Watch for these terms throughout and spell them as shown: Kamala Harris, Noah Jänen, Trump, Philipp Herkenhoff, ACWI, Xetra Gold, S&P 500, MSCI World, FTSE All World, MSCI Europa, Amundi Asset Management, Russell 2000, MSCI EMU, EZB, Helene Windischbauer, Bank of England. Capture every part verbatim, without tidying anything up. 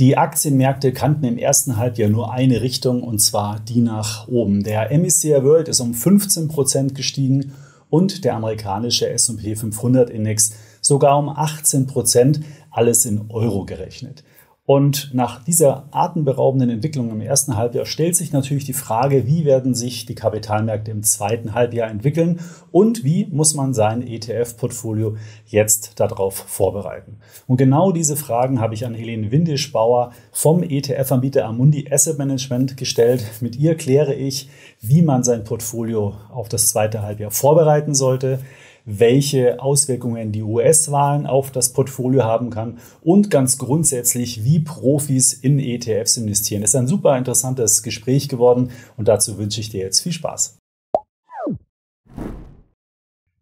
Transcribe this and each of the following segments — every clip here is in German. Die Aktienmärkte kannten im ersten Halbjahr nur eine Richtung, und zwar die nach oben. Der M S C I World ist um fünfzehn Prozent gestiegen und der amerikanische S und P fünfhundert-Index sogar um achtzehn Prozent, alles in Euro gerechnet. Und nach dieser atemberaubenden Entwicklung im ersten Halbjahr stellt sich natürlich die Frage, wie werden sich die Kapitalmärkte im zweiten Halbjahr entwickeln und wie muss man sein E T F-Portfolio jetzt darauf vorbereiten. Und genau diese Fragen habe ich an Helene Windischbauer vom E T F-Anbieter Amundi Asset Management gestellt. Mit ihr kläre ich, wie man sein Portfolio auf das zweite Halbjahr vorbereiten sollte, welche Auswirkungen die U S-Wahlen auf das Portfolio haben kann und ganz grundsätzlich, wie Profis in E T Fs investieren. Das ist ein super interessantes Gespräch geworden und dazu wünsche ich dir jetzt viel Spaß.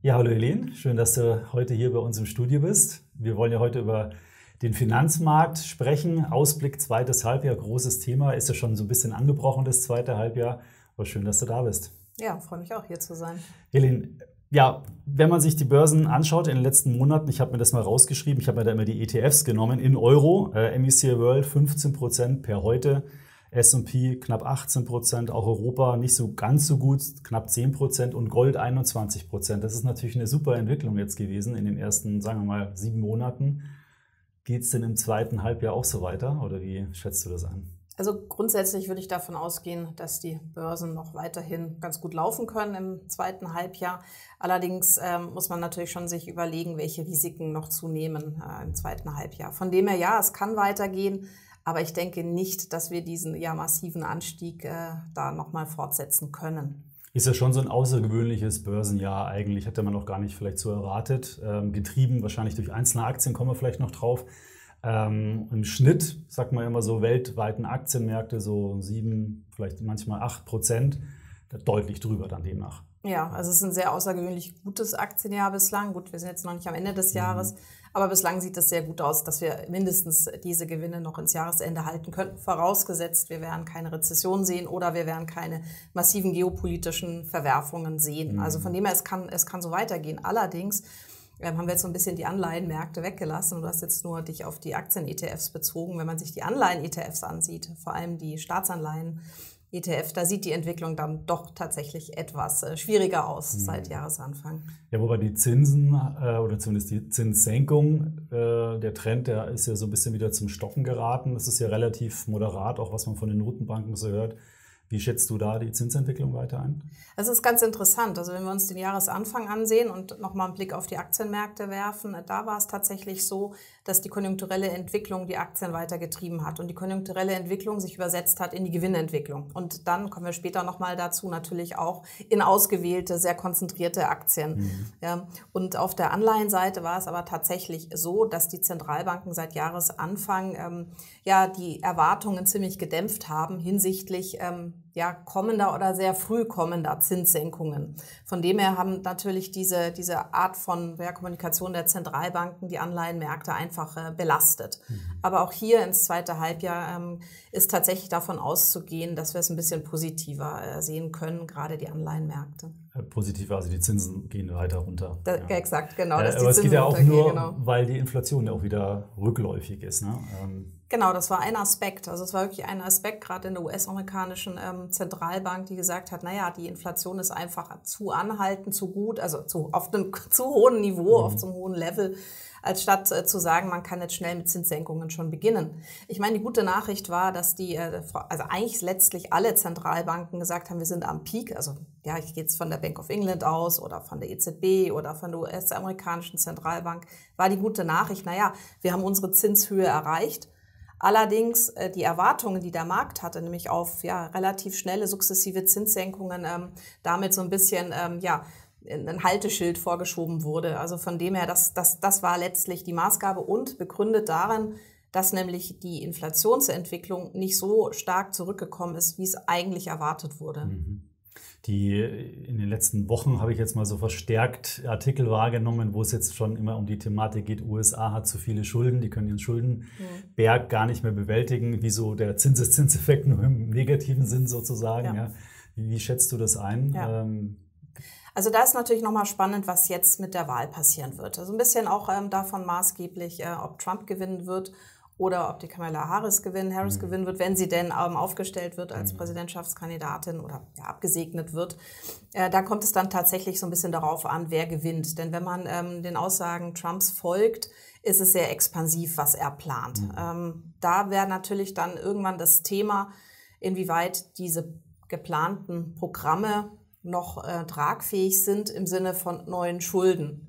Ja, hallo Helene, schön, dass du heute hier bei uns im Studio bist. Wir wollen ja heute über den Finanzmarkt sprechen. Ausblick zweites Halbjahr, großes Thema, ist ja schon so ein bisschen angebrochen, das zweite Halbjahr. Aber schön, dass du da bist. Ja, freue mich auch, hier zu sein. Helene, ja, wenn man sich die Börsen anschaut in den letzten Monaten, ich habe mir das mal rausgeschrieben, ich habe mir da immer die E T Fs genommen in Euro, äh, M S C I World fünfzehn Prozent per heute, S und P knapp achtzehn Prozent, auch Europa nicht so ganz so gut, knapp zehn Prozent und Gold einundzwanzig Prozent. Das ist natürlich eine super Entwicklung jetzt gewesen in den ersten, sagen wir mal, sieben Monaten. Geht es denn im zweiten Halbjahr auch so weiter oder wie schätzt du das ein? Also grundsätzlich würde ich davon ausgehen, dass die Börsen noch weiterhin ganz gut laufen können im zweiten Halbjahr. Allerdings ähm, muss man natürlich schon sich überlegen, welche Risiken noch zunehmen äh, im zweiten Halbjahr. Von dem her, ja, es kann weitergehen, aber ich denke nicht, dass wir diesen ja massiven Anstieg äh, da nochmal fortsetzen können. Ist ja schon so ein außergewöhnliches Börsenjahr eigentlich, hätte man noch gar nicht vielleicht so erwartet. Ähm, getrieben wahrscheinlich durch einzelne Aktien, kommen wir vielleicht noch drauf. Ähm, Im Schnitt, sagt man immer so, weltweiten Aktienmärkte so sieben, vielleicht manchmal acht Prozent, deutlich drüber dann demnach. Ja, also es ist ein sehr außergewöhnlich gutes Aktienjahr bislang. Gut, wir sind jetzt noch nicht am Ende des Jahres, mhm. aber bislang sieht es sehr gut aus, dass wir mindestens diese Gewinne noch ins Jahresende halten könnten, vorausgesetzt, wir werden keine Rezession sehen oder wir werden keine massiven geopolitischen Verwerfungen sehen. Mhm. Also von dem her, es kann, es kann so weitergehen. Allerdings haben wir jetzt so ein bisschen die Anleihenmärkte weggelassen. Du hast jetzt nur dich auf die Aktien-E T Fs bezogen. Wenn man sich die Anleihen-E T Fs ansieht, vor allem die Staatsanleihen-E T F, da sieht die Entwicklung dann doch tatsächlich etwas schwieriger aus hm. seit Jahresanfang. Ja, wobei die Zinsen oder zumindest die Zinssenkung, der Trend, der ist ja so ein bisschen wieder zum Stocken geraten. Das ist ja relativ moderat, auch was man von den Notenbanken so hört. Wie schätzt du da die Zinsentwicklung weiter ein? Das ist ganz interessant. Also wenn wir uns den Jahresanfang ansehen und nochmal einen Blick auf die Aktienmärkte werfen, da war es tatsächlich so, dass die konjunkturelle Entwicklung die Aktien weiter getrieben hat und die konjunkturelle Entwicklung sich übersetzt hat in die Gewinnentwicklung. Und dann kommen wir später nochmal dazu, natürlich auch in ausgewählte, sehr konzentrierte Aktien. Mhm. Ja, und auf der Anleihenseite war es aber tatsächlich so, dass die Zentralbanken seit Jahresanfang ähm, ja, die Erwartungen ziemlich gedämpft haben hinsichtlich ähm, ja, kommender oder sehr früh kommender Zinssenkungen. Von dem her haben natürlich diese, diese Art von ja, Kommunikation der Zentralbanken die Anleihenmärkte einfach äh, belastet. Mhm. Aber auch hier ins zweite Halbjahr ähm, ist tatsächlich davon auszugehen, dass wir es ein bisschen positiver äh, sehen können, gerade die Anleihenmärkte. Positiver, also die Zinsen gehen weiter runter. Da, ja. Exakt, genau. Dass äh, die aber Zinsen es geht ja auch nur, genau. weil die Inflation ja auch wieder rückläufig ist. Ne? Ähm. Genau, das war ein Aspekt. Also es war wirklich ein Aspekt, gerade in der U S-amerikanischen ähm, Zentralbank, die gesagt hat, naja, die Inflation ist einfach zu anhaltend, zu gut, also zu, auf einem zu hohen Niveau, mhm. auf so einem hohen Level, als statt äh, zu sagen, man kann jetzt schnell mit Zinssenkungen schon beginnen. Ich meine, die gute Nachricht war, dass die, äh, also eigentlich letztlich alle Zentralbanken gesagt haben, wir sind am Peak. Also ja, ich gehe jetzt von der Bank of England aus oder von der E Z B oder von der U S-amerikanischen Zentralbank, war die gute Nachricht, naja, wir haben unsere Zinshöhe erreicht. Allerdings die Erwartungen, die der Markt hatte, nämlich auf ja, relativ schnelle sukzessive Zinssenkungen, ähm, damit so ein bisschen ähm, ja, ein Halteschild vorgeschoben wurde. Also von dem her, das, das, das war letztlich die Maßgabe und begründet darin, dass nämlich die Inflationsentwicklung nicht so stark zurückgekommen ist, wie es eigentlich erwartet wurde. Mhm. Die in den letzten Wochen habe ich jetzt mal so verstärkt Artikel wahrgenommen, wo es jetzt schon immer um die Thematik geht, U S A hat zu viele Schulden, die können ihren Schuldenberg ja. gar nicht mehr bewältigen, wie so der Zinseszinseffekt nur im negativen Sinn sozusagen. Ja. Ja. Wie, wie schätzt du das ein? Ja. Ähm, Also da ist natürlich nochmal spannend, was jetzt mit der Wahl passieren wird. Also ein bisschen auch ähm, davon maßgeblich, äh, ob Trump gewinnen wird oder ob die Kamala Harris gewinnen, Harris mhm. gewinnen wird, wenn sie denn ähm, aufgestellt wird als mhm. Präsidentschaftskandidatin oder ja, abgesegnet wird. Äh, da kommt es dann tatsächlich so ein bisschen darauf an, wer gewinnt. Denn wenn man ähm, den Aussagen Trumps folgt, ist es sehr expansiv, was er plant. Mhm. Ähm, da wäre natürlich dann irgendwann das Thema, inwieweit diese geplanten Programme noch äh, tragfähig sind im Sinne von neuen Schulden.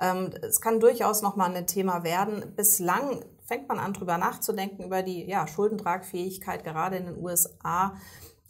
Ähm, es kann durchaus nochmal ein Thema werden. Bislang fängt man an, drüber nachzudenken, über die ja, Schuldentragfähigkeit, gerade in den U S A.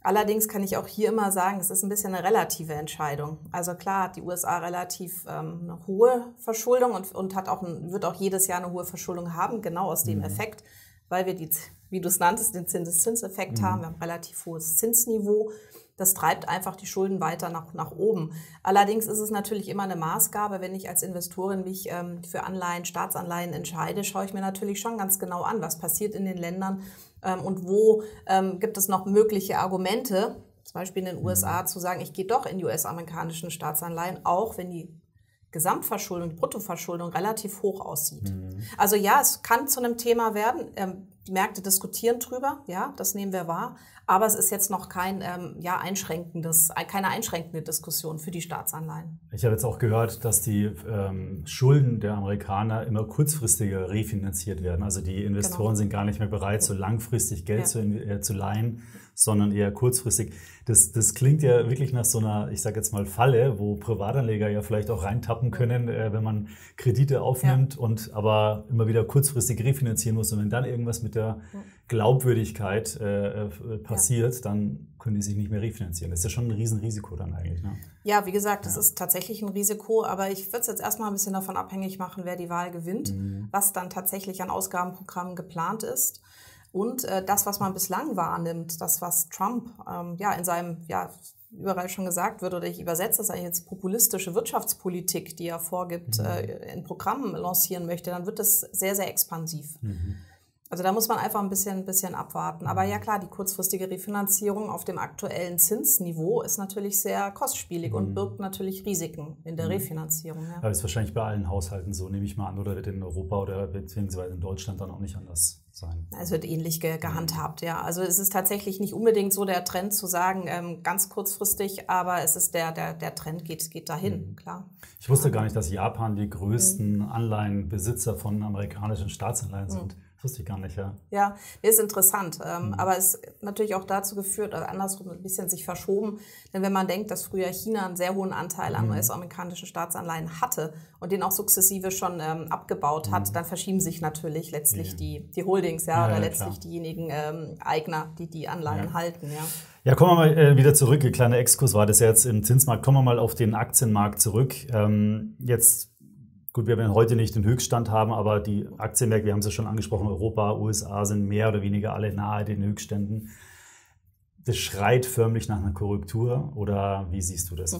Allerdings kann ich auch hier immer sagen, es ist ein bisschen eine relative Entscheidung. Also klar hat die U S A relativ ähm, eine hohe Verschuldung und, und hat auch ein, wird auch jedes Jahr eine hohe Verschuldung haben, genau aus dem mhm. Effekt, weil wir, die, wie du es nanntest, den Zinseszinseffekt mhm. haben. Wir haben ein relativ hohes Zinsniveau. Das treibt einfach die Schulden weiter nach, nach oben. Allerdings ist es natürlich immer eine Maßgabe, wenn ich als Investorin mich ähm, für Anleihen, Staatsanleihen entscheide, schaue ich mir natürlich schon ganz genau an, was passiert in den Ländern ähm, und wo ähm, gibt es noch mögliche Argumente, zum Beispiel in den U S A zu sagen, ich gehe doch in U S-amerikanischen Staatsanleihen, auch wenn die Gesamtverschuldung, die Bruttoverschuldung relativ hoch aussieht. Mhm. Also ja, es kann zu einem Thema werden, ähm, die Märkte diskutieren drüber, ja, das nehmen wir wahr. Aber es ist jetzt noch kein, ähm, ja, einschränkendes, keine einschränkende Diskussion für die Staatsanleihen. Ich habe jetzt auch gehört, dass die ähm, Schulden der Amerikaner immer kurzfristiger refinanziert werden. Also die Investoren genau. sind gar nicht mehr bereit, so langfristig Geld ja. zu, äh, zu leihen, sondern eher kurzfristig. Das, das klingt ja wirklich nach so einer, ich sage jetzt mal, Falle, wo Privatanleger ja vielleicht auch reintappen können, äh, wenn man Kredite aufnimmt ja. und aber immer wieder kurzfristig refinanzieren muss. Und wenn dann irgendwas mit der Glaubwürdigkeit äh, passiert, ja. dann können die sich nicht mehr refinanzieren. Das ist ja schon ein Riesenrisiko dann eigentlich. Ne? Ja, wie gesagt, das ja. ist tatsächlich ein Risiko, aber ich würde es jetzt erstmal ein bisschen davon abhängig machen, wer die Wahl gewinnt, mhm. was dann tatsächlich an Ausgabenprogrammen geplant ist. Und äh, das, was man bislang wahrnimmt, das, was Trump ähm, ja in seinem, ja, überall schon gesagt wird, oder ich übersetze das eigentlich jetzt, populistische Wirtschaftspolitik, die er vorgibt, mhm. äh, in Programmen lancieren möchte, dann wird das sehr, sehr expansiv. Mhm. Also da muss man einfach ein bisschen, ein bisschen abwarten. Aber ja klar, die kurzfristige Refinanzierung auf dem aktuellen Zinsniveau ist natürlich sehr kostspielig mhm. und birgt natürlich Risiken in der mhm. Refinanzierung. Ja. Aber das ist wahrscheinlich bei allen Haushalten so, nehme ich mal an, oder wird in Europa oder beziehungsweise in Deutschland dann auch nicht anders sein? Es wird ähnlich ge gehandhabt, ja. Also es ist tatsächlich nicht unbedingt so der Trend zu sagen, ähm, ganz kurzfristig, aber es ist der, der, der Trend geht, geht dahin, mhm. klar. Ich wusste gar nicht, dass Japan die größten mhm. Anleihenbesitzer von amerikanischen Staatsanleihen sind. Mhm. Das wusste ich gar nicht, ja. Ja, ist interessant. Ähm, mhm. Aber es ist natürlich auch dazu geführt, also andersrum ein bisschen sich verschoben. Denn wenn man denkt, dass früher China einen sehr hohen Anteil an mhm. U S-amerikanischen Staatsanleihen hatte und den auch sukzessive schon ähm, abgebaut hat, mhm. dann verschieben sich natürlich letztlich ja. die, die Holdings, ja, ja oder ja, letztlich klar. diejenigen ähm, Eigner, die die Anleihen ja. halten, ja. Ja, kommen wir mal äh, wieder zurück. Ein kleiner Exkurs war das ja jetzt im Zinsmarkt. Kommen wir mal auf den Aktienmarkt zurück. Ähm, jetzt... Gut, wir werden heute nicht den Höchststand haben, aber die Aktienmärkte, wir haben es ja schon angesprochen, Europa, U S A sind mehr oder weniger alle nahe den Höchstständen. Das schreit förmlich nach einer Korrektur, oder wie siehst du das?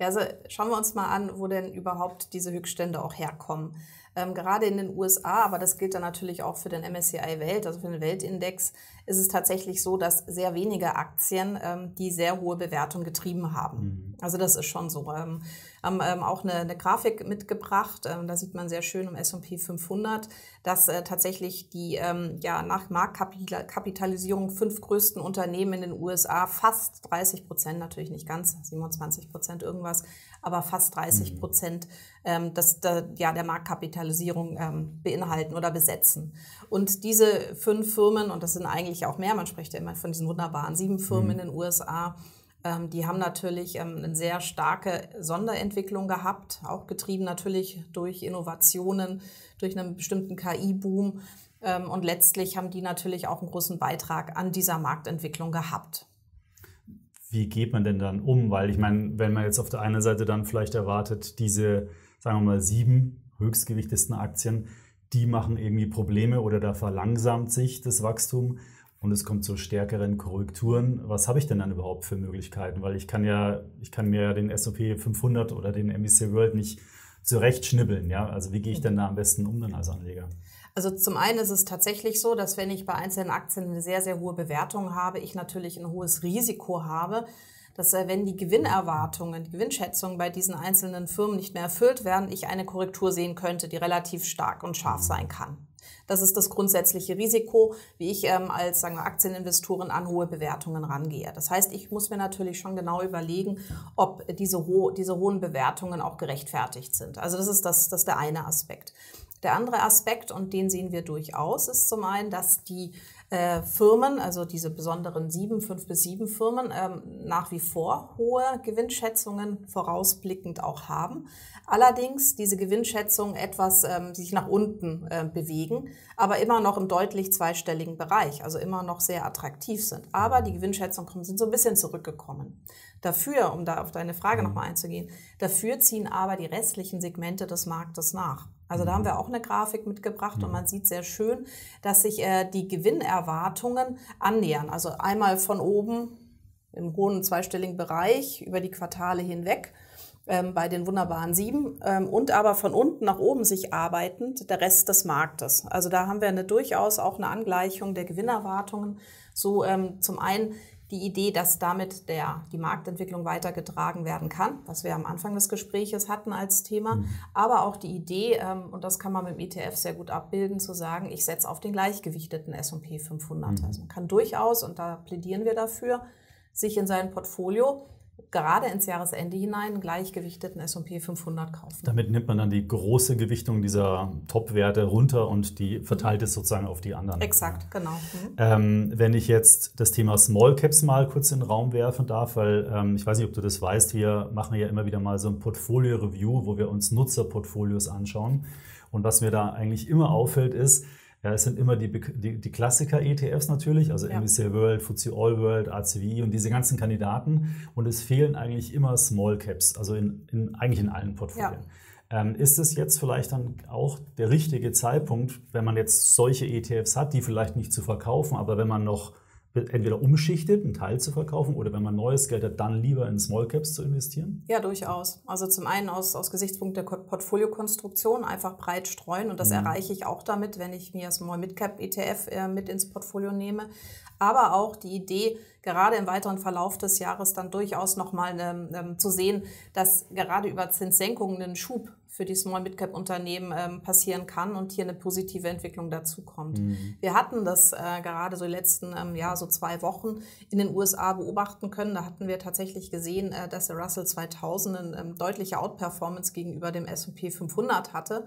Ja, also schauen wir uns mal an, wo denn überhaupt diese Höchststände auch herkommen. Ähm, gerade in den U S A, aber das gilt dann natürlich auch für den M S C I Welt, also für den Weltindex, ist es tatsächlich so, dass sehr wenige Aktien ähm, die sehr hohe Bewertung getrieben haben. Mhm. Also das ist schon so. Wir ähm, haben ähm, auch eine, eine Grafik mitgebracht, ähm, da sieht man sehr schön im S und P fünfhundert, dass äh, tatsächlich die ähm, ja, nach Marktkapitalisierung fünf größten Unternehmen in den U S A fast dreißig Prozent, natürlich nicht ganz, siebenundzwanzig Prozent irgendwas, aber fast dreißig Prozent ähm, das, der, ja, der Marktkapitalisierung ähm, beinhalten oder besetzen. Und diese fünf Firmen, und das sind eigentlich auch mehr, man spricht ja immer von diesen wunderbaren sieben Firmen mhm. in den U S A, ähm, die haben natürlich ähm, eine sehr starke Sonderentwicklung gehabt, auch getrieben natürlich durch Innovationen, durch einen bestimmten K I-Boom. Ähm, und letztlich haben die natürlich auch einen großen Beitrag an dieser Marktentwicklung gehabt. Wie geht man denn dann um? Weil ich meine, wenn man jetzt auf der einen Seite dann vielleicht erwartet, diese, sagen wir mal, sieben höchstgewichtigsten Aktien, die machen irgendwie Probleme oder da verlangsamt sich das Wachstum und es kommt zu stärkeren Korrekturen. Was habe ich denn dann überhaupt für Möglichkeiten? Weil ich kann ja, ich kann mir ja den S und P fünfhundert oder den M S C I World nicht zurechtschnibbeln. Ja? Also wie gehe ich denn da am besten um dann als Anleger? Also zum einen ist es tatsächlich so, dass wenn ich bei einzelnen Aktien eine sehr, sehr hohe Bewertung habe, ich natürlich ein hohes Risiko habe, dass wenn die Gewinnerwartungen, die Gewinnschätzungen bei diesen einzelnen Firmen nicht mehr erfüllt werden, ich eine Korrektur sehen könnte, die relativ stark und scharf sein kann. Das ist das grundsätzliche Risiko, wie ich ähm, als sagen wir, Aktieninvestorin an hohe Bewertungen rangehe. Das heißt, ich muss mir natürlich schon genau überlegen, ob diese, ho diese hohen Bewertungen auch gerechtfertigt sind. Also das ist, das, das ist der eine Aspekt. Der andere Aspekt, und den sehen wir durchaus, ist zum einen, dass die äh, Firmen, also diese besonderen sieben, fünf bis sieben Firmen, ähm, nach wie vor hohe Gewinnschätzungen vorausblickend auch haben. Allerdings diese Gewinnschätzungen etwas ähm, sich nach unten äh, bewegen, aber immer noch im deutlich zweistelligen Bereich, also immer noch sehr attraktiv sind. Aber die Gewinnschätzungen sind so ein bisschen zurückgekommen. Dafür, um da auf deine Frage nochmal einzugehen, dafür ziehen aber die restlichen Segmente des Marktes nach. Also da haben wir auch eine Grafik mitgebracht und man sieht sehr schön, dass sich äh, die Gewinnerwartungen annähern. Also einmal von oben im hohen zweistelligen Bereich über die Quartale hinweg ähm, bei den wunderbaren sieben ähm, und aber von unten nach oben sich arbeitend der Rest des Marktes. Also da haben wir eine, durchaus auch eine Angleichung der Gewinnerwartungen. So ähm, zum einen die Idee, dass damit der, die Marktentwicklung weitergetragen werden kann, was wir am Anfang des Gespräches hatten als Thema, aber auch die Idee, und das kann man mit dem E T F sehr gut abbilden, zu sagen, ich setze auf den gleichgewichteten S und P fünfhundert. Also man kann durchaus, und da plädieren wir dafür, sich in sein Portfolio gerade ins Jahresende hinein einen gleichgewichteten S und P fünfhundert kaufen. Damit nimmt man dann die große Gewichtung dieser Top-Werte runter und die verteilt es sozusagen auf die anderen. Exakt, genau. Mhm. Ähm, wenn ich jetzt das Thema Small Caps mal kurz in den Raum werfen darf, weil ähm, ich weiß nicht, ob du das weißt, wir machen ja immer wieder mal so ein Portfolio-Review, wo wir uns Nutzerportfolios anschauen. Und was mir da eigentlich immer auffällt ist, ja, es sind immer die, die, die Klassiker-E T Fs natürlich, also ja. M S C I World, F T S E All World, A C W I und diese ganzen Kandidaten. Und es fehlen eigentlich immer Small Caps, also in, in, eigentlich in allen Portfolien. Ja. Ähm, ist es jetzt vielleicht dann auch der richtige Zeitpunkt, wenn man jetzt solche E T Fs hat, die vielleicht nicht zu verkaufen, aber wenn man noch entweder umschichtet, einen Teil zu verkaufen oder wenn man neues Geld hat, dann lieber in Small Caps zu investieren? Ja, durchaus. Also zum einen aus, aus Gesichtspunkt der Portfoliokonstruktion einfach breit streuen und das mhm. erreiche ich auch damit, wenn ich mir Small Mid Cap E T F äh, mit ins Portfolio nehme. Aber auch die Idee, gerade im weiteren Verlauf des Jahres dann durchaus nochmal ähm, zu sehen, dass gerade über Zinssenkungen einen Schub für die Small-Mid-Cap-Unternehmen ähm, passieren kann und hier eine positive Entwicklung dazukommt. Mhm. Wir hatten das äh, gerade so die letzten ähm, ja, so zwei Wochen in den U S A beobachten können. Da hatten wir tatsächlich gesehen, äh, dass der Russell zweitausend eine ähm, deutliche Outperformance gegenüber dem S und P fünfhundert hatte.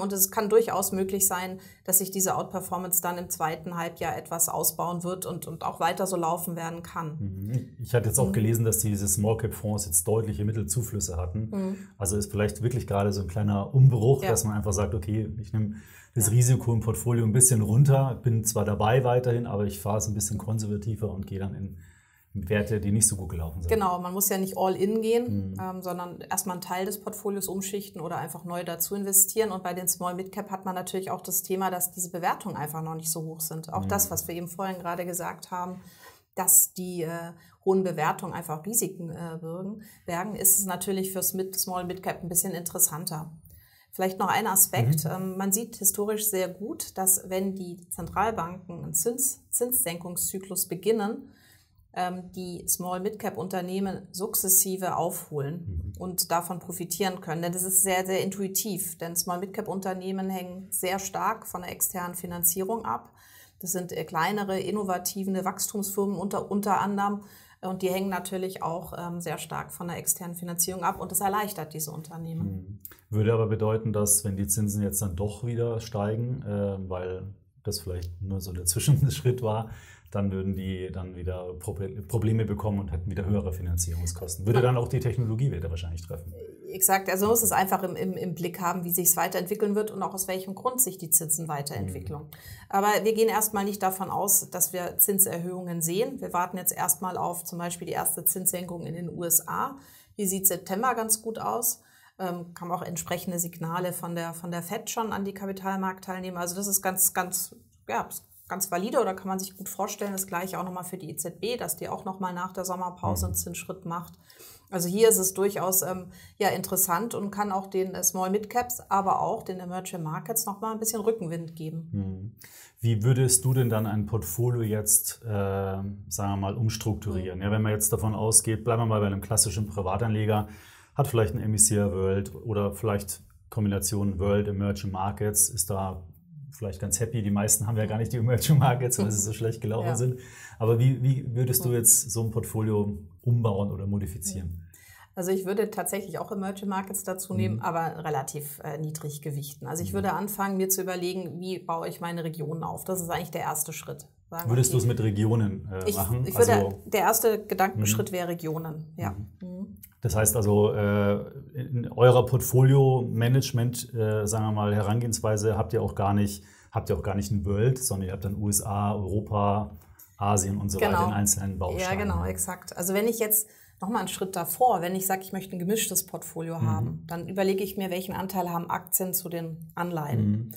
Und es kann durchaus möglich sein, dass sich diese Outperformance dann im zweiten Halbjahr etwas ausbauen wird und, und auch weiter so laufen werden kann. Ich hatte jetzt auch mhm. gelesen, dass diese Small-Cap-Fonds jetzt deutliche Mittelzuflüsse hatten. Mhm. Also ist vielleicht wirklich gerade so ein kleiner Umbruch, ja. dass man einfach sagt, okay, ich nehme das ja. Risiko im Portfolio ein bisschen runter, bin zwar dabei weiterhin, aber ich fahre es ein bisschen konservativer und gehe dann in Werte, die nicht so gut gelaufen sind. Genau, man muss ja nicht all in gehen, mhm. ähm, sondern erstmal einen Teil des Portfolios umschichten oder einfach neu dazu investieren. Und bei den Small Mid Cap hat man natürlich auch das Thema, dass diese Bewertungen einfach noch nicht so hoch sind. Auch mhm. das, was wir eben vorhin gerade gesagt haben, dass die äh, hohen Bewertungen einfach Risiken äh, bergen, ist es natürlich für Small Mid Cap ein bisschen interessanter. Vielleicht noch ein Aspekt. Mhm. Man sieht historisch sehr gut, dass wenn die Zentralbanken einen Zins Zinssenkungszyklus beginnen, die Small-Mid-Cap-Unternehmen sukzessive aufholen und davon profitieren können. Denn das ist sehr, sehr intuitiv, denn Small-Mid-Cap-Unternehmen hängen sehr stark von der externen Finanzierung ab. Das sind kleinere, innovative Wachstumsfirmen unter, unter anderem und die hängen natürlich auch sehr stark von der externen Finanzierung ab und das erleichtert diese Unternehmen. Würde aber bedeuten, dass wenn die Zinsen jetzt dann doch wieder steigen, weil das vielleicht nur so der Zwischenschritt war, dann würden die dann wieder Probleme bekommen und hätten wieder höhere Finanzierungskosten. Würde dann auch die Technologiewerte wahrscheinlich treffen. Exakt, also man muss es einfach im, im, im Blick haben, wie sich es weiterentwickeln wird und auch aus welchem Grund sich die Zinsen weiterentwickeln. Mhm. Aber wir gehen erstmal nicht davon aus, dass wir Zinserhöhungen sehen. Wir warten jetzt erstmal auf zum Beispiel die erste Zinssenkung in den U S A. Hier sieht September ganz gut aus. Ähm, kamen auch entsprechende Signale von der, von der Fed schon an die Kapitalmarktteilnehmer. Also das ist ganz, ganz, ja, ganz valide oder kann man sich gut vorstellen. Das gleiche auch nochmal für die E Z B, dass die auch nochmal nach der Sommerpause einen Zinsschritt macht. Also hier ist es durchaus ähm, ja, interessant und kann auch den äh, Small Mid Caps, aber auch den Emerging Markets nochmal ein bisschen Rückenwind geben. Mhm. Wie würdest du denn dann ein Portfolio jetzt, äh, sagen wir mal, umstrukturieren? Mhm. Ja, wenn man jetzt davon ausgeht, bleiben wir mal bei einem klassischen Privatanleger, hat vielleicht ein M S C I World oder vielleicht Kombination World Emerging Markets, ist da vielleicht ganz happy. Die meisten haben ja gar nicht die Emerging Markets, weil sie so schlecht gelaufen ja. sind. Aber wie, wie würdest du jetzt so ein Portfolio umbauen oder modifizieren? Also ich würde tatsächlich auch Emerging Markets dazu nehmen, mhm. aber relativ äh, niedrig gewichten. Also ich mhm. würde anfangen, mir zu überlegen, wie baue ich meine Regionen auf. Das ist eigentlich der erste Schritt. Sagen, Würdest okay. du es mit Regionen äh, ich, machen? Ich würde, also, der erste Gedankenschritt wäre Regionen, ja. Mhm. Das heißt also, äh, in eurer Portfolio-Management, äh, sagen wir mal, Herangehensweise habt ihr auch gar nicht, habt ihr auch gar nicht ein World, sondern ihr habt dann U S A, Europa, Asien und so genau. weiter in einzelnen Bausteinen. Ja, genau, exakt. Also wenn ich jetzt nochmal einen Schritt davor, wenn ich sage, ich möchte ein gemischtes Portfolio mhm. haben, dann überlege ich mir, welchen Anteil haben Aktien zu den Anleihen. Mhm.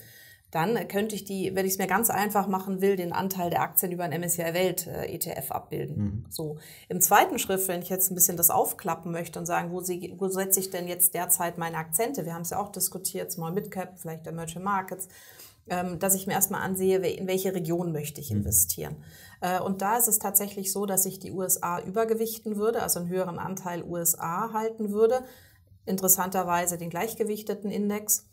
Dann könnte ich die, wenn ich es mir ganz einfach machen will, den Anteil der Aktien über ein M S C I Welt äh, E T F abbilden. Mhm. So. Im zweiten Schritt, wenn ich jetzt ein bisschen das aufklappen möchte und sagen, wo, sie, wo setze ich denn jetzt derzeit meine Akzente? Wir haben es ja auch diskutiert, Small Midcap, vielleicht Emerging Markets, ähm, dass ich mir erstmal ansehe, in welche Region möchte ich mhm. investieren. Äh, und da ist es tatsächlich so, dass ich die U S A übergewichten würde, also einen höheren Anteil U S A halten würde. Interessanterweise den gleichgewichteten Index.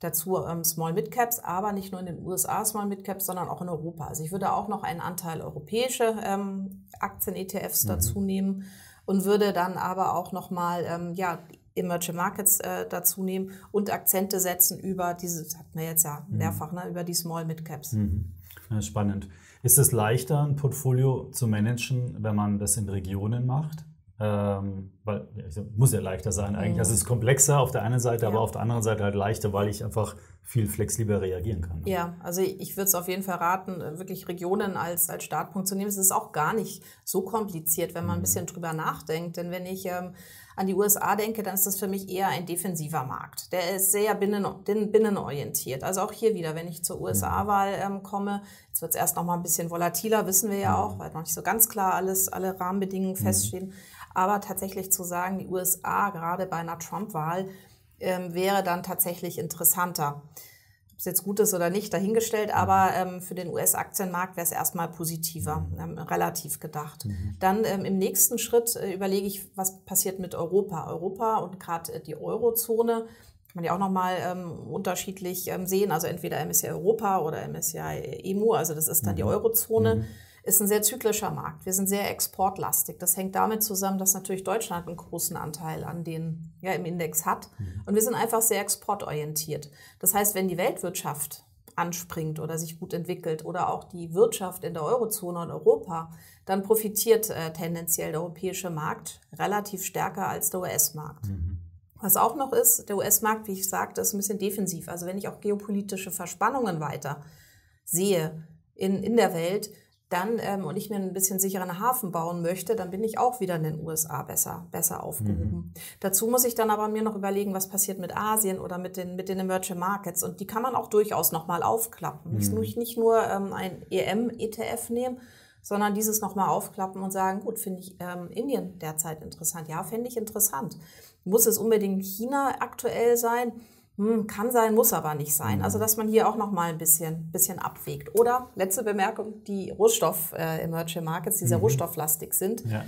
Dazu ähm, Small Midcaps, aber nicht nur in den U S A Small Midcaps, sondern auch in Europa. Also ich würde auch noch einen Anteil europäische ähm, Aktien-E T Fs mhm. dazu nehmen und würde dann aber auch nochmal ähm, ja, Emerging Markets äh, dazu nehmen und Akzente setzen über diese, das hatten wir jetzt ja mhm. mehrfach, ne, über die Small Midcaps. Mhm. Das ist spannend. Ist es leichter, ein Portfolio zu managen, wenn man das in Regionen macht? Ähm, weil, ja, muss ja leichter sein eigentlich. Mhm. Also es ist komplexer auf der einen Seite, ja. aber auf der anderen Seite halt leichter, weil ich einfach viel flexibler reagieren kann. Ne? Ja, also ich würde es auf jeden Fall raten, wirklich Regionen als, als Startpunkt zu nehmen. Es ist auch gar nicht so kompliziert, wenn man mhm. ein bisschen drüber nachdenkt. Denn wenn ich ähm, an die U S A denke, dann ist das für mich eher ein defensiver Markt. Der ist sehr binnen, binnenorientiert. Also auch hier wieder, wenn ich zur U S A-Wahl ähm, komme, jetzt wird es erst noch mal ein bisschen volatiler, wissen wir ja auch, weil noch nicht so ganz klar alles, alle Rahmenbedingungen mhm. feststehen. Aber tatsächlich zu sagen, die U S A, gerade bei einer Trump-Wahl, ähm, wäre dann tatsächlich interessanter. Ob es jetzt gut ist oder nicht, dahingestellt, aber ähm, für den U S-Aktienmarkt wäre es erstmal positiver, ähm, relativ gedacht. Mhm. Dann ähm, im nächsten Schritt äh, überlege ich, was passiert mit Europa. Europa und gerade äh, die Eurozone kann man ja auch nochmal ähm, unterschiedlich ähm, sehen, also entweder M S C I Europa oder M S C I E M U, also das ist dann mhm. die Eurozone. Mhm. Ist ein sehr zyklischer Markt. Wir sind sehr exportlastig. Das hängt damit zusammen, dass natürlich Deutschland einen großen Anteil an den, ja, im Index hat. Und wir sind einfach sehr exportorientiert. Das heißt, wenn die Weltwirtschaft anspringt oder sich gut entwickelt oder auch die Wirtschaft in der Eurozone und Europa, dann profitiert äh, tendenziell der europäische Markt relativ stärker als der U S-Markt. Mhm. Was auch noch ist, der U S-Markt, wie ich sagte, ist ein bisschen defensiv. Also wenn ich auch geopolitische Verspannungen weiter sehe in, in der Welt, dann, ähm, und ich mir ein bisschen sicheren Hafen bauen möchte, dann bin ich auch wieder in den U S A besser, besser aufgehoben. Mhm. Dazu muss ich dann aber mir noch überlegen, was passiert mit Asien oder mit den, mit den Emerging Markets. Und die kann man auch durchaus nochmal aufklappen. Mhm. Ich muss nicht nur ähm, ein E M-E T F nehmen, sondern dieses nochmal aufklappen und sagen, gut, finde ich ähm, Indien derzeit interessant. Ja, fände ich interessant. Muss es unbedingt China aktuell sein? Kann sein, muss aber nicht sein. Also, dass man hier auch noch mal ein bisschen, bisschen abwägt. Oder, letzte Bemerkung, die Rohstoff-Emerging Markets, die sehr mhm. rohstofflastig sind, ja.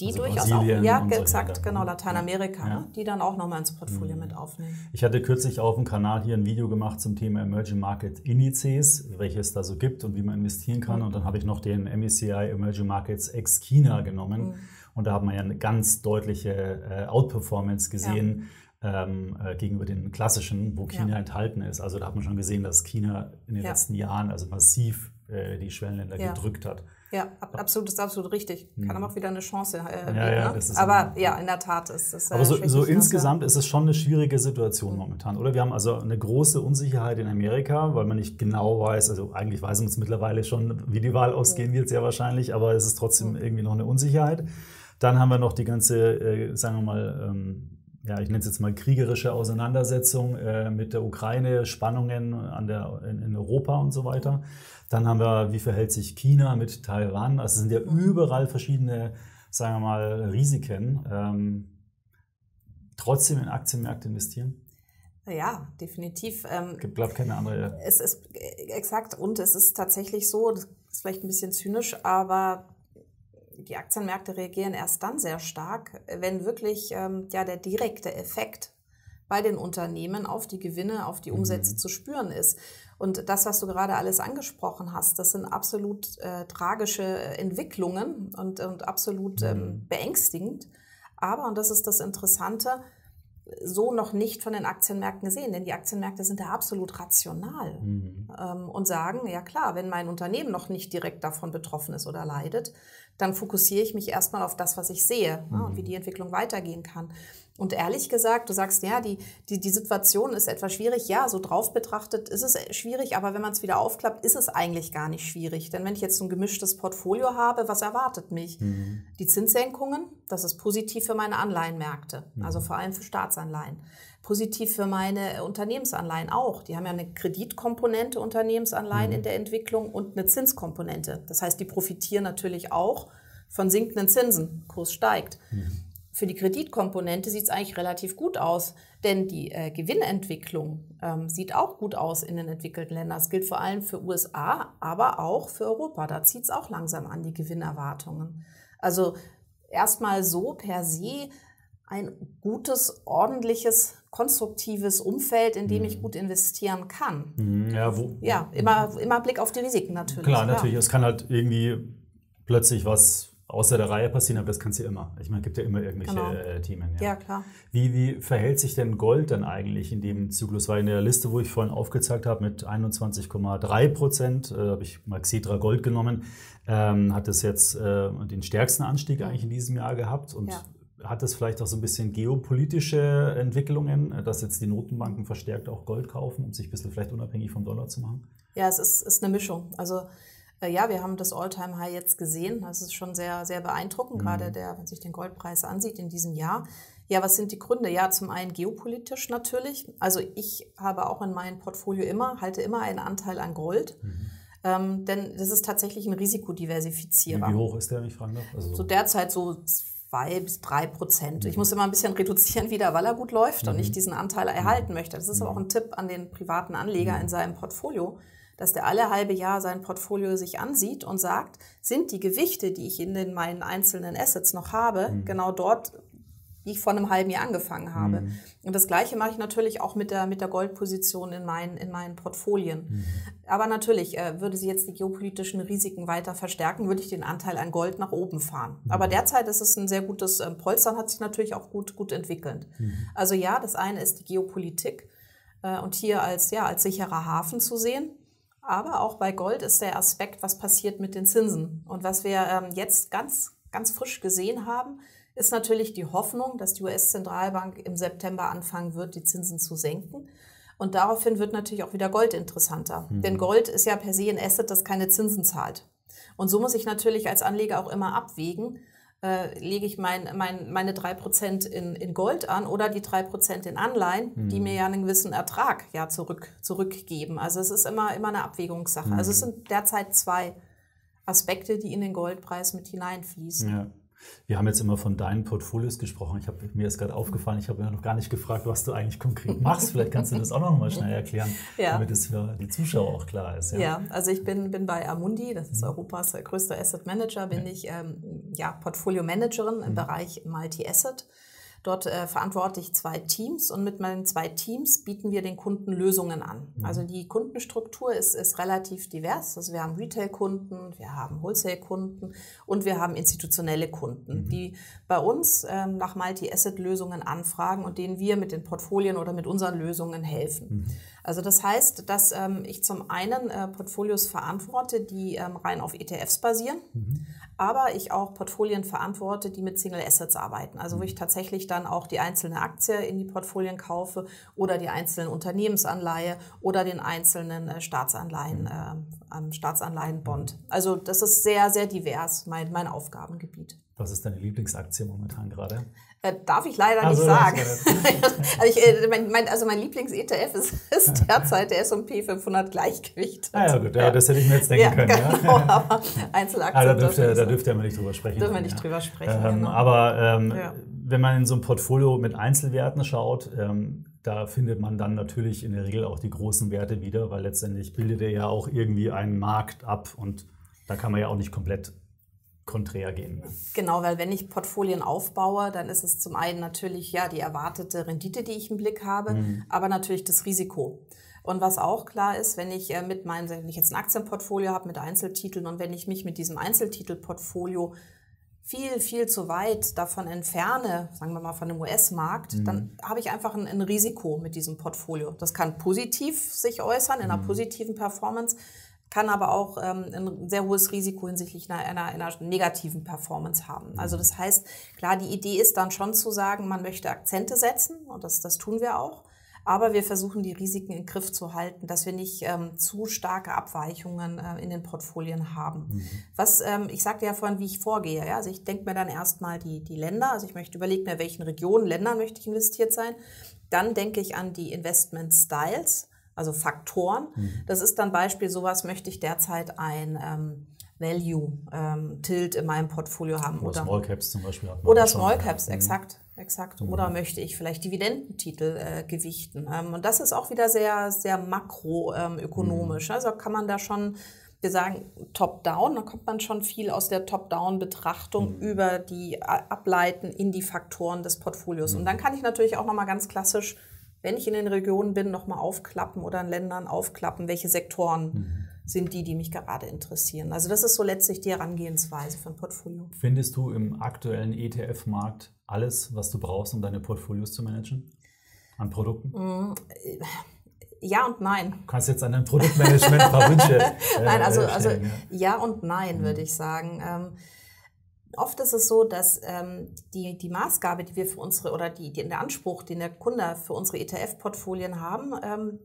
die also durchaus Brasilien auch, ja, exakt, so genau, Lateinamerika, ja. ne, die dann auch noch mal ins Portfolio mhm. mit aufnehmen. Ich hatte kürzlich auf dem Kanal hier ein Video gemacht zum Thema Emerging Market Indizes, welche es da so gibt und wie man investieren kann. Mhm. Und dann habe ich noch den M S C I Emerging Markets ex-China mhm. genommen. Mhm. Und da hat man ja eine ganz deutliche äh, Outperformance gesehen. Ja. Ähm, äh, gegenüber den klassischen, wo China ja. enthalten ist. Also da hat man schon gesehen, dass China in den ja. letzten Jahren also massiv äh, die Schwellenländer ja. gedrückt hat. Ja, ab, absolut, das ist absolut richtig. Kann aber auch wieder eine Chance äh, geben. Ja, ja, ne? Aber ja, in der Tat ist das. Äh, aber so, so insgesamt ist es schon eine schwierige Situation mhm. momentan, oder? Wir haben also eine große Unsicherheit in Amerika, weil man nicht genau weiß, also eigentlich weiß man es mittlerweile schon, wie die Wahl ausgehen mhm. wird, sehr wahrscheinlich, aber es ist trotzdem mhm. irgendwie noch eine Unsicherheit. Dann haben wir noch die ganze, äh, sagen wir mal, ähm, ja, ich nenne es jetzt mal kriegerische Auseinandersetzung äh, mit der Ukraine, Spannungen an der, in, in Europa und so weiter. Dann haben wir, wie verhält sich China mit Taiwan? Also es sind ja überall verschiedene, sagen wir mal, Risiken. Ähm, trotzdem in Aktienmärkte investieren? Ja, definitiv. Ähm, gibt, glaube ich, keine andere. Es ist exakt und es ist tatsächlich so, das ist vielleicht ein bisschen zynisch, aber die Aktienmärkte reagieren erst dann sehr stark, wenn wirklich ähm, ja, der direkte Effekt bei den Unternehmen auf die Gewinne, auf die Umsätze mhm. zu spüren ist. Und das, was du gerade alles angesprochen hast, das sind absolut äh, tragische Entwicklungen und, und absolut mhm. ähm, beängstigend. Aber, und das ist das Interessante, so noch nicht von den Aktienmärkten gesehen, denn die Aktienmärkte sind da absolut rational mhm. ähm, und sagen, ja klar, wenn mein Unternehmen noch nicht direkt davon betroffen ist oder leidet, dann fokussiere ich mich erstmal auf das, was ich sehe mhm. ja, und wie die Entwicklung weitergehen kann. Und ehrlich gesagt, du sagst, ja, die, die, die Situation ist etwas schwierig. Ja, so drauf betrachtet ist es schwierig, aber wenn man es wieder aufklappt, ist es eigentlich gar nicht schwierig. Denn wenn ich jetzt so ein gemischtes Portfolio habe, was erwartet mich? Mhm. Die Zinssenkungen, das ist positiv für meine Anleihenmärkte, mhm. also vor allem für Staatsanleihen. Positiv für meine Unternehmensanleihen auch. Die haben ja eine Kreditkomponente Unternehmensanleihen mhm. in der Entwicklung und eine Zinskomponente. Das heißt, die profitieren natürlich auch von sinkenden Zinsen. Kurs steigt. Mhm. Für die Kreditkomponente sieht es eigentlich relativ gut aus, denn die äh, Gewinnentwicklung ähm, sieht auch gut aus in den entwickelten Ländern. Das gilt vor allem für U S A, aber auch für Europa. Da zieht es auch langsam an, die Gewinnerwartungen. Also erstmal so per se ein gutes, ordentliches, konstruktives Umfeld, in dem ich gut investieren kann. Ja, wo? Ja, immer, immer Blick auf die Risiken natürlich. Klar, natürlich. Ja. Es kann halt irgendwie plötzlich was außer der Reihe passieren, aber das kannst du ja immer. Ich meine, es gibt ja immer irgendwelche genau. äh, Themen. Ja, ja klar. Wie, wie verhält sich denn Gold dann eigentlich in dem Zyklus? Weil in der Liste, wo ich vorhin aufgezeigt habe, mit einundzwanzig Komma drei Prozent, äh, habe ich mal Xetra Gold genommen, ähm, hat das jetzt äh, den stärksten Anstieg eigentlich in diesem Jahr gehabt und ja. hat das vielleicht auch so ein bisschen geopolitische Entwicklungen, dass jetzt die Notenbanken verstärkt auch Gold kaufen, um sich ein bisschen vielleicht unabhängig vom Dollar zu machen? Ja, es ist, ist eine Mischung. Also ja, wir haben das All-Time-High jetzt gesehen. Das ist schon sehr, sehr beeindruckend, mhm. gerade der, wenn sich den Goldpreis ansieht in diesem Jahr. Ja, was sind die Gründe? Ja, zum einen geopolitisch natürlich. Also ich habe auch in meinem Portfolio immer, halte immer einen Anteil an Gold. Mhm. Ähm, denn das ist tatsächlich ein Risikodiversifizierer. Wie hoch ist der, wenn ich fragen darf? Also so derzeit so zwei bis drei Prozent. Mhm. Ich muss immer ein bisschen reduzieren wieder, weil er gut läuft mhm. und ich diesen Anteil erhalten möchte. Das ist mhm. aber auch ein Tipp an den privaten Anleger mhm. in seinem Portfolio, dass der alle halbe Jahr sein Portfolio sich ansieht und sagt, sind die Gewichte, die ich in den, meinen einzelnen Assets noch habe, mhm. genau dort, die ich vor einem halben Jahr angefangen habe. Mhm. Und das Gleiche mache ich natürlich auch mit der, mit der Goldposition in meinen, in meinen Portfolien. Mhm. Aber natürlich, äh, würde sie jetzt die geopolitischen Risiken weiter verstärken, würde ich den Anteil an Gold nach oben fahren. Mhm. Aber derzeit ist es ein sehr gutes äh, Polster und hat sich natürlich auch gut, gut entwickelt. Mhm. Also ja, das eine ist die Geopolitik äh, und hier als, ja, als sicherer Hafen zu sehen. Aber auch bei Gold ist der Aspekt, was passiert mit den Zinsen. Und was wir ähm, jetzt ganz, ganz frisch gesehen haben, ist natürlich die Hoffnung, dass die U S-Zentralbank im September anfangen wird, die Zinsen zu senken. Und daraufhin wird natürlich auch wieder Gold interessanter. Mhm. Denn Gold ist ja per se ein Asset, das keine Zinsen zahlt. Und so muss ich natürlich als Anleger auch immer abwägen, äh, lege ich mein, mein, meine drei Prozent in, in Gold an oder die drei Prozent in Anleihen, mhm. die mir ja einen gewissen Ertrag ja zurück, zurückgeben. Also es ist immer, immer eine Abwägungssache. Mhm. Also es sind derzeit zwei Aspekte, die in den Goldpreis mit hineinfließen. Ja. Wir haben jetzt immer von deinen Portfolios gesprochen. Ich habe, mir ist gerade aufgefallen, ich habe ja noch gar nicht gefragt, was du eigentlich konkret machst. Vielleicht kannst du das auch noch mal schnell erklären, ja. damit es für die Zuschauer auch klar ist. Ja, ja, also ich bin, bin bei Amundi, das ist mhm. Europas größter Asset Manager, bin ja. ich ähm, ja, Portfolio-Managerin im mhm. Bereich Multi-Asset. Dort äh, verantworte ich zwei Teams und mit meinen zwei Teams bieten wir den Kunden Lösungen an. Mhm. Also die Kundenstruktur ist, ist relativ divers. Also wir haben Retail-Kunden, wir haben Wholesale-Kunden und wir haben institutionelle Kunden, mhm. die bei uns ähm, nach Multi-Asset-Lösungen anfragen und denen wir mit den Portfolien oder mit unseren Lösungen helfen. Mhm. Also das heißt, dass ähm, ich zum einen äh, Portfolios verantworte, die ähm, rein auf E T Fs basieren, mhm. aber ich auch Portfolien verantworte, die mit Single Assets arbeiten. Also mhm. wo ich tatsächlich dann auch die einzelne Aktie in die Portfolien kaufe oder die einzelnen Unternehmensanleihe oder den einzelnen äh, Staatsanleihen, äh, Staatsanleihenbond. Also das ist sehr, sehr divers, mein, mein Aufgabengebiet. Was ist deine Lieblingsaktie momentan gerade? Äh, darf ich leider also, nicht sagen. also, ich, äh, mein, also mein Lieblings-E T F ist, ist derzeit der S und P fünfhundert Gleichgewicht. Ah ja gut, ja, das hätte ich mir jetzt denken ja, können. Genau, ja. aber Einzelaktien. Aber da dürft ihr, da dürft ihr mal nicht drüber sprechen. Dürfen wir nicht ja. drüber sprechen, ähm, genau. Aber ähm, ja. wenn man in so ein Portfolio mit Einzelwerten schaut, ähm, da findet man dann natürlich in der Regel auch die großen Werte wieder, weil letztendlich bildet er ja auch irgendwie einen Markt ab und da kann man ja auch nicht komplett konträr gehen. Genau, weil wenn ich Portfolien aufbaue, dann ist es zum einen natürlich ja die erwartete Rendite, die ich im Blick habe, mhm. aber natürlich das Risiko. Und was auch klar ist, wenn ich mit meinem, wenn ich jetzt ein Aktienportfolio habe mit Einzeltiteln und wenn ich mich mit diesem Einzeltitelportfolio viel, viel zu weit davon entferne, sagen wir mal von dem U S-Markt, mhm. dann habe ich einfach ein, ein Risiko mit diesem Portfolio. Das kann positiv sich äußern, in einer mhm. positiven Performance, kann aber auch ähm, ein sehr hohes Risiko hinsichtlich einer, einer, einer negativen Performance haben. Also das heißt, klar, die Idee ist dann schon zu sagen, man möchte Akzente setzen und das, das tun wir auch, aber wir versuchen die Risiken im Griff zu halten, dass wir nicht ähm, zu starke Abweichungen äh, in den Portfolien haben. Mhm. Was, ähm, ich sagte ja vorhin, wie ich vorgehe. Ja? Also ich denke mir dann erstmal die, die Länder, also ich möchte überlegen, in welchen Regionen, Ländern möchte ich investiert sein. Dann denke ich an die Investment Styles, also Faktoren. Mhm. Das ist dann Beispiel sowas, möchte ich derzeit ein ähm, Value-Tilt ähm, in meinem Portfolio haben. Oder, oder Small Caps zum Beispiel. Oder Small Caps, ja. exakt. exakt. Mhm. Oder möchte ich vielleicht Dividendentitel äh, gewichten. Ähm, und das ist auch wieder sehr, sehr makroökonomisch. Ähm, mhm. Also kann man da schon, wir sagen Top-Down, da kommt man schon viel aus der Top-Down-Betrachtung mhm. über die Ableiten in die Faktoren des Portfolios. Mhm. Und dann kann ich natürlich auch nochmal ganz klassisch, wenn ich in den Regionen bin, nochmal aufklappen oder in Ländern aufklappen, welche Sektoren mhm. sind die, die mich gerade interessieren. Also das ist so letztlich die Herangehensweise von Portfolio. Findest du im aktuellen E T F-Markt alles, was du brauchst, um deine Portfolios zu managen? An Produkten? Mhm. Ja und nein. Du kannst jetzt an deinem Produktmanagement ein paar Wünsche äh, Nein, also, stellen, also ja. ja und nein, mhm. würde ich sagen. Ähm, Oft ist es so, dass ähm, die, die Maßgabe, die wir für unsere oder die, die, der Anspruch, den der Kunde für unsere E T F-Portfolien haben, ähm,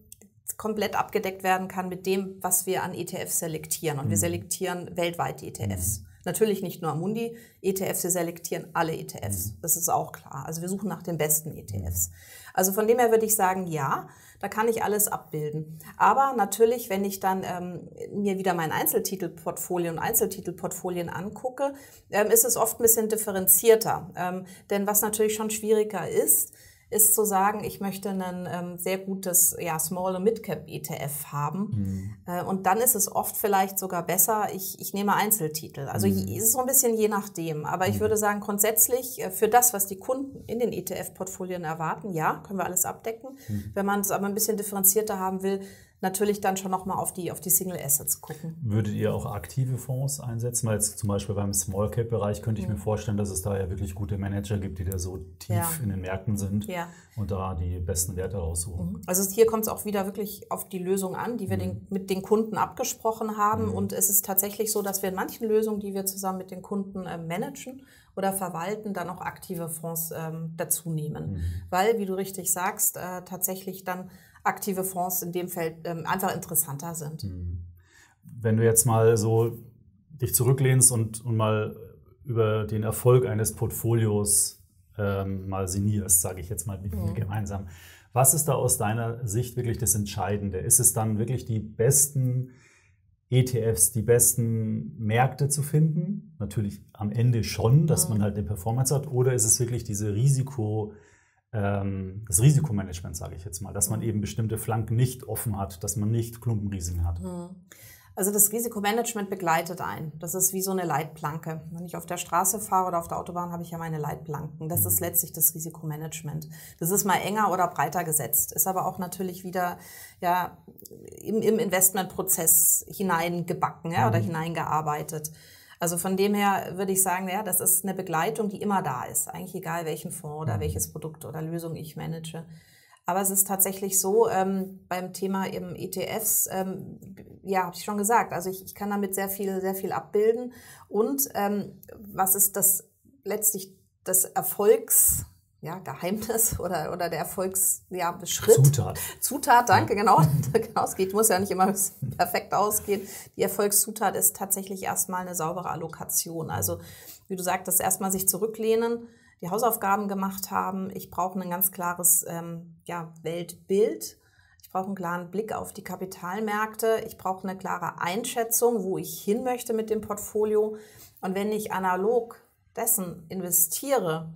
komplett abgedeckt werden kann mit dem, was wir an E T Fs selektieren. Und mhm. wir selektieren weltweit die E T Fs. Mhm. Natürlich nicht nur Amundi E T Fs, wir selektieren alle E T Fs. Mhm. Das ist auch klar. Also wir suchen nach den besten E T Fs. Also von dem her würde ich sagen, ja, da kann ich alles abbilden. Aber natürlich, wenn ich dann ähm, mir wieder mein Einzeltitelportfolio und Einzeltitelportfolien angucke, ähm, ist es oft ein bisschen differenzierter. Ähm, denn was natürlich schon schwieriger ist, ist zu sagen, ich möchte ein ähm, sehr gutes ja, Small- und Mid-Cap-E T F haben. Mhm. Äh, und dann ist es oft vielleicht sogar besser, ich, ich nehme Einzeltitel. Also mhm. je, ist es so ein bisschen je nachdem. Aber mhm. ich würde sagen, grundsätzlich für das, was die Kunden in den E T F-Portfolien erwarten, ja, können wir alles abdecken. Mhm. Wenn man es aber ein bisschen differenzierter haben will, natürlich dann schon nochmal auf die, auf die Single Assets gucken. Würdet ihr auch aktive Fonds einsetzen? Weil jetzt zum Beispiel beim Small Cap Bereich könnte ich mhm. mir vorstellen, dass es da ja wirklich gute Manager gibt, die da so tief ja. in den Märkten sind ja. und da die besten Werte raussuchen. Mhm. Also hier kommt es auch wieder wirklich auf die Lösung an, die wir mhm. den, mit den Kunden abgesprochen haben. Mhm. Und es ist tatsächlich so, dass wir in manchen Lösungen, die wir zusammen mit den Kunden äh, managen oder verwalten, dann auch aktive Fonds ähm, dazu nehmen. Mhm. Weil, wie du richtig sagst, äh, tatsächlich dann aktive Fonds in dem Feld ähm, einfach interessanter sind. Wenn du jetzt mal so dich zurücklehnst und, und mal über den Erfolg eines Portfolios ähm, mal sinnierst, sage ich jetzt mal mit mhm. gemeinsam, was ist da aus deiner Sicht wirklich das Entscheidende? Ist es dann wirklich die besten E T Fs, die besten Märkte zu finden? Natürlich am Ende schon, dass mhm. man halt eine Performance hat. Oder ist es wirklich diese Risiko- das Risikomanagement, sage ich jetzt mal, dass man eben bestimmte Flanken nicht offen hat, dass man nicht Klumpenrisiken hat. Also das Risikomanagement begleitet einen. Das ist wie so eine Leitplanke. Wenn ich auf der Straße fahre oder auf der Autobahn, habe ich ja meine Leitplanken. Das mhm. ist letztlich das Risikomanagement. Das ist mal enger oder breiter gesetzt, ist aber auch natürlich wieder ja, im, im Investmentprozess hineingebacken ja, mhm. oder hineingearbeitet. Also von dem her würde ich sagen, ja, das ist eine Begleitung, die immer da ist. Eigentlich egal, welchen Fonds oder welches Produkt oder Lösung ich manage. Aber es ist tatsächlich so, ähm, beim Thema eben E T Fs, ähm, ja, habe ich schon gesagt, also ich, ich kann damit sehr viel, sehr viel abbilden. Und ähm, was ist das letztlich das Erfolgs... Ja, Geheimnis oder, oder der Erfolgsschritt. Ja, Zutat. Zutat, danke, genau. genau. Es geht, muss ja nicht immer perfekt ausgehen. Die Erfolgszutat ist tatsächlich erstmal eine saubere Allokation. Also, wie du sagtest, erstmal sich zurücklehnen, die Hausaufgaben gemacht haben. Ich brauche ein ganz klares ähm, ja, Weltbild. Ich brauche einen klaren Blick auf die Kapitalmärkte. Ich brauche eine klare Einschätzung, wo ich hin möchte mit dem Portfolio. Und wenn ich analog dessen investiere,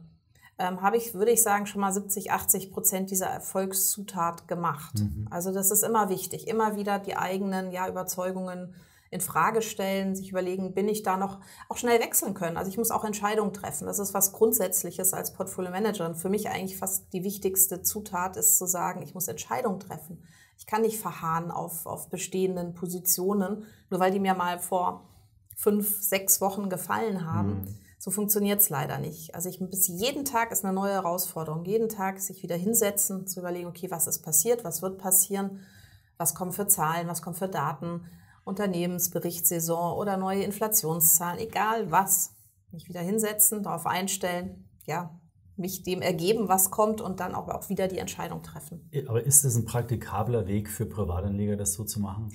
habe ich, würde ich sagen, schon mal siebzig, achtzig Prozent dieser Erfolgszutat gemacht. Mhm. Also das ist immer wichtig, immer wieder die eigenen ja, Überzeugungen in Frage stellen, sich überlegen, bin ich da noch, auch schnell wechseln können. Also ich muss auch Entscheidungen treffen. Das ist was Grundsätzliches als Portfolio-Managerin. Für mich eigentlich fast die wichtigste Zutat ist zu sagen, ich muss Entscheidungen treffen. Ich kann nicht verharren auf, auf bestehenden Positionen, nur weil die mir mal vor fünf, sechs Wochen gefallen haben. Mhm. So funktioniert es leider nicht. Also ich bis jeden Tag ist eine neue Herausforderung. Jeden Tag sich wieder hinsetzen, zu überlegen, okay, was ist passiert, was wird passieren, was kommen für Zahlen, was kommen für Daten, Unternehmensberichtssaison oder neue Inflationszahlen, egal was. Mich wieder hinsetzen, darauf einstellen, ja, mich dem ergeben, was kommt und dann auch, auch wieder die Entscheidung treffen. Aber ist das ein praktikabler Weg für Privatanleger, das so zu machen?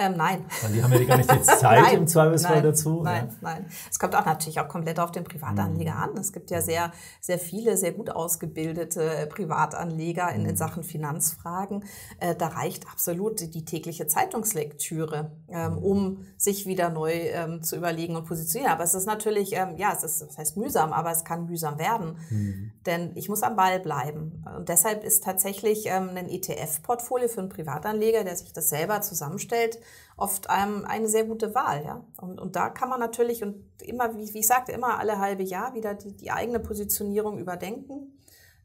Ähm, nein. Weil die haben ja gar nicht die Zeit nein, im Zweifelsfall nein, dazu. Nein, ja. nein. Es kommt auch natürlich auch komplett auf den Privatanleger mhm. an. Es gibt ja sehr, sehr viele, sehr gut ausgebildete Privatanleger in, in Sachen Finanzfragen. Äh, da reicht absolut die tägliche Zeitungslektüre, ähm, um sich wieder neu ähm, zu überlegen und positionieren. Aber es ist natürlich, ähm, ja, es ist, das heißt mühsam, aber es kann mühsam werden. Mhm. Denn ich muss am Ball bleiben. Und deshalb ist tatsächlich ähm, ein E T F-Portfolio für einen Privatanleger, der sich das selber zusammenstellt, oft ähm, eine sehr gute Wahl. Ja? Und, und da kann man natürlich, und immer, wie, wie ich sagte, immer alle halbe Jahr wieder die, die eigene Positionierung überdenken.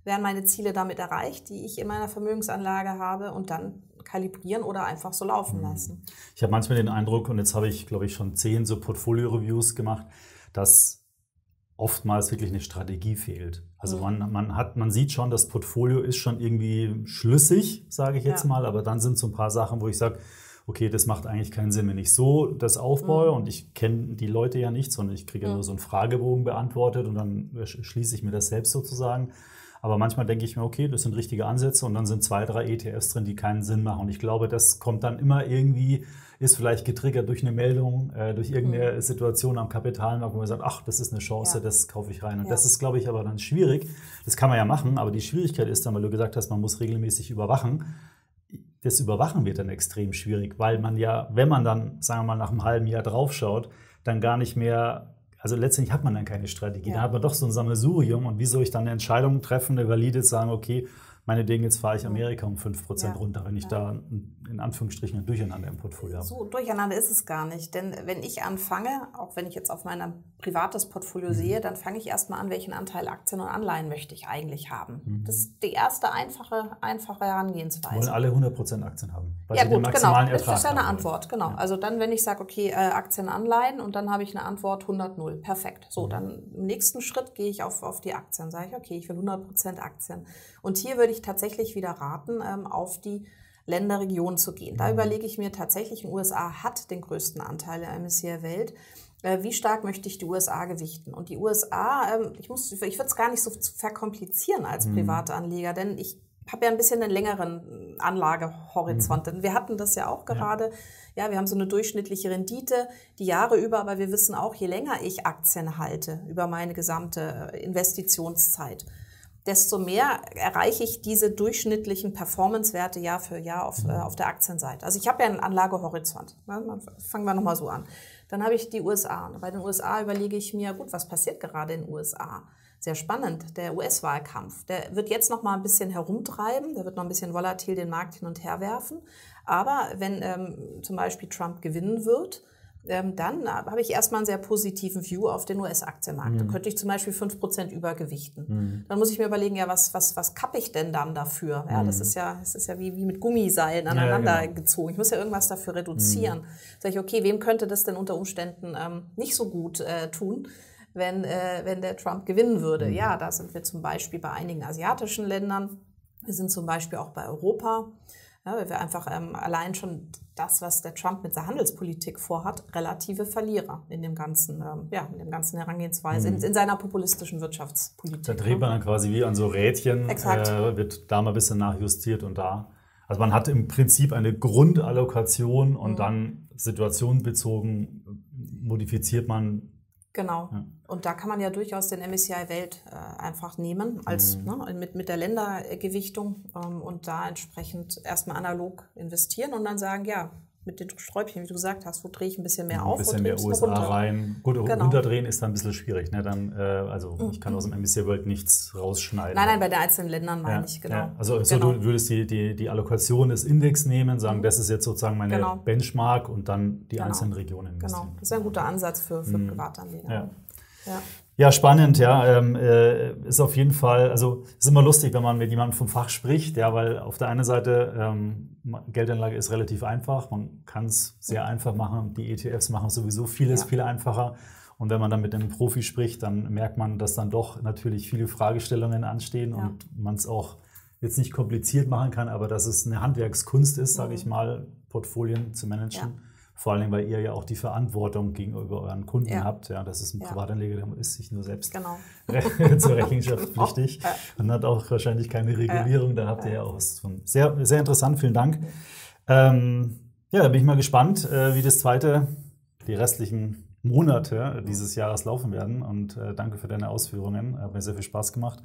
Werden meine Ziele damit erreicht, die ich in meiner Vermögensanlage habe, und dann kalibrieren oder einfach so laufen lassen. Ich habe manchmal den Eindruck, und jetzt habe ich, glaube ich, schon zehn so Portfolio-Reviews gemacht, dass oftmals wirklich eine Strategie fehlt. Also mhm. man, man, hat, man sieht schon, das Portfolio ist schon irgendwie schlüssig, sage ich jetzt ja. mal, aber dann sind so ein paar Sachen, wo ich sage, okay, das macht eigentlich keinen Sinn, wenn ich so das aufbaue mhm. und ich kenne die Leute ja nicht, sondern ich kriege ja mhm. nur so einen Fragebogen beantwortet und dann schließe ich mir das selbst sozusagen. Aber manchmal denke ich mir, okay, das sind richtige Ansätze und dann sind zwei, drei E T Fs drin, die keinen Sinn machen. Und ich glaube, das kommt dann immer irgendwie, ist vielleicht getriggert durch eine Meldung, äh, durch irgendeine mhm. Situation am Kapitalmarkt, wo man sagt, ach, das ist eine Chance, ja. das kaufe ich rein. Und ja. das ist, glaube ich, aber dann schwierig. Das kann man ja machen, aber die Schwierigkeit ist dann, weil du gesagt hast, man muss regelmäßig überwachen. Das Überwachen wird dann extrem schwierig, weil man ja, wenn man dann, sagen wir mal, nach einem halben Jahr draufschaut, dann gar nicht mehr, also letztendlich hat man dann keine Strategie. Ja. Dann hat man doch so ein Sammelsurium und wie soll ich dann eine Entscheidung treffen, eine valide sagen, okay, meine Dinge, jetzt fahre ich Amerika um fünf Prozent ja. runter, wenn ich ja. da in Anführungsstrichen ein Durcheinander im Portfolio habe. So, Durcheinander ist es gar nicht, denn wenn ich anfange, auch wenn ich jetzt auf mein privates Portfolio mhm. sehe, dann fange ich erstmal an, welchen Anteil Aktien und Anleihen möchte ich eigentlich haben. Mhm. Das ist die erste einfache, einfache Herangehensweise. Wollen alle hundert Prozent Aktien haben, weil ja, sie gut, den maximalen genau. Ertrag haben. Das ist ja eine Antwort, genau. Ja. Also dann, wenn ich sage, okay, Aktien, Anleihen und dann habe ich eine Antwort hundert null, perfekt. So, mhm. dann im nächsten Schritt gehe ich auf, auf die Aktien, sage ich, okay, ich will hundert Prozent Aktien. Und hier würde ich tatsächlich wieder raten, auf die Länderregion zu gehen. Da überlege ich mir tatsächlich, in den U S A hat den größten Anteil der M S C I Welt. Wie stark möchte ich die U S A gewichten? Und die U S A, ich, muss, ich würde es gar nicht so verkomplizieren als Privatanleger, denn ich habe ja ein bisschen einen längeren Anlagehorizont. Denn wir hatten das ja auch gerade. Ja, wir haben so eine durchschnittliche Rendite die Jahre über, aber wir wissen auch, je länger ich Aktien halte über meine gesamte Investitionszeit, desto mehr erreiche ich diese durchschnittlichen Performance-Werte Jahr für Jahr auf, äh, auf der Aktienseite. Also ich habe ja einen Anlagehorizont. Ne? Fangen wir nochmal so an. Dann habe ich die U S A. Bei den U S A überlege ich mir, gut, was passiert gerade in den U S A? Sehr spannend, der U S-Wahlkampf. Der wird jetzt nochmal ein bisschen herumtreiben, der wird noch ein bisschen volatil den Markt hin und her werfen. Aber wenn ähm, zum Beispiel Trump gewinnen wird, dann habe ich erstmal einen sehr positiven View auf den U S-Aktienmarkt. Mhm. Da könnte ich zum Beispiel fünf Prozent übergewichten. Mhm. Dann muss ich mir überlegen, ja, was, was, was kappe ich denn dann dafür? Ja, mhm. das ist ja, das ist ja wie, wie mit Gummiseilen aneinander ja, ja, genau. gezogen. Ich muss ja irgendwas dafür reduzieren. Mhm. Sage ich, okay, wem könnte das denn unter Umständen ähm, nicht so gut äh, tun, wenn, äh, wenn der Trump gewinnen würde? Mhm. Ja, da sind wir zum Beispiel bei einigen asiatischen Ländern. Wir sind zum Beispiel auch bei Europa. Ja, weil wir einfach ähm, allein schon das, was der Trump mit seiner Handelspolitik vorhat, relative Verlierer in dem ganzen, ähm, ja, in dem ganzen Herangehensweise, mhm. in, in seiner populistischen Wirtschaftspolitik. Da dreht man dann quasi wie an so Rädchen, äh, wird da mal ein bisschen nachjustiert und da. Also man hat im Prinzip eine Grundallokation und mhm. dann situationenbezogen modifiziert man. Genau. Ja. Und da kann man ja durchaus den M S C I Welt äh, einfach nehmen, als, mhm. ne, mit, mit der Ländergewichtung ähm, und da entsprechend erstmal analog investieren und dann sagen, ja, mit den Sträubchen, wie du gesagt hast, wo drehe ich ein bisschen mehr auf? Ein bisschen mehr U S A runter rein. Gut, genau. Runterdrehen ist dann ein bisschen schwierig. Ne? Dann, äh, also mhm. ich kann aus dem M S C I World nichts rausschneiden. Nein, nein, bei den einzelnen Ländern meine ja. ich, genau. Ja. Also genau. So, du würdest die, die, die Allokation des Index nehmen, sagen, mhm. das ist jetzt sozusagen meine genau. Benchmark und dann die genau. einzelnen Regionen investieren. Genau, das ist ein guter Ansatz für, für mhm. Privatanleger. Ja. Ja. Ja, spannend, ja, ähm, äh, ist auf jeden Fall, also ist immer lustig, wenn man mit jemandem vom Fach spricht, ja, weil auf der einen Seite ähm, Geldanlage ist relativ einfach, man kann es sehr einfach machen, die E T Fs machen sowieso vieles ja. viel einfacher und wenn man dann mit einem Profi spricht, dann merkt man, dass dann doch natürlich viele Fragestellungen anstehen ja. und man es auch jetzt nicht kompliziert machen kann, aber dass es eine Handwerkskunst ist, sage mhm. ich mal, Portfolien zu managen. Ja. Vor allem, weil ihr ja auch die Verantwortung gegenüber euren Kunden ja. habt. Ja, das ist ein ja. Privatanleger, der ist sich nur selbst genau. zur Rechenschaft pflichtig genau. und hat auch wahrscheinlich keine Regulierung. Ja. Da habt ihr ja, ja auch was von. Sehr, sehr interessant, vielen Dank. Ja, ähm, ja da bin ich mal gespannt, äh, wie das zweite, die restlichen Monate mhm. dieses Jahres laufen werden. Und äh, danke für deine Ausführungen. Hat mir sehr viel Spaß gemacht.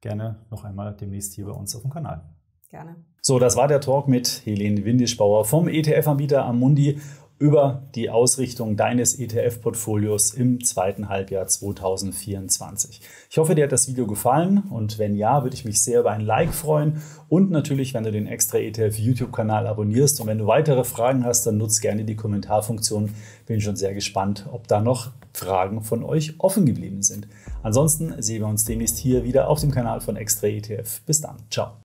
Gerne noch einmal demnächst hier bei uns auf dem Kanal. Gerne. So, das war der Talk mit Helene Windischbauer vom E T F-Anbieter Amundi über die Ausrichtung deines E T F-Portfolios im zweiten Halbjahr zweitausendvierundzwanzig. Ich hoffe, dir hat das Video gefallen und wenn ja, würde ich mich sehr über ein Like freuen und natürlich, wenn du den extraETF YouTube-Kanal abonnierst und wenn du weitere Fragen hast, dann nutzt gerne die Kommentarfunktion. Bin schon sehr gespannt, ob da noch Fragen von euch offen geblieben sind. Ansonsten sehen wir uns demnächst hier wieder auf dem Kanal von extraETF. Bis dann, ciao.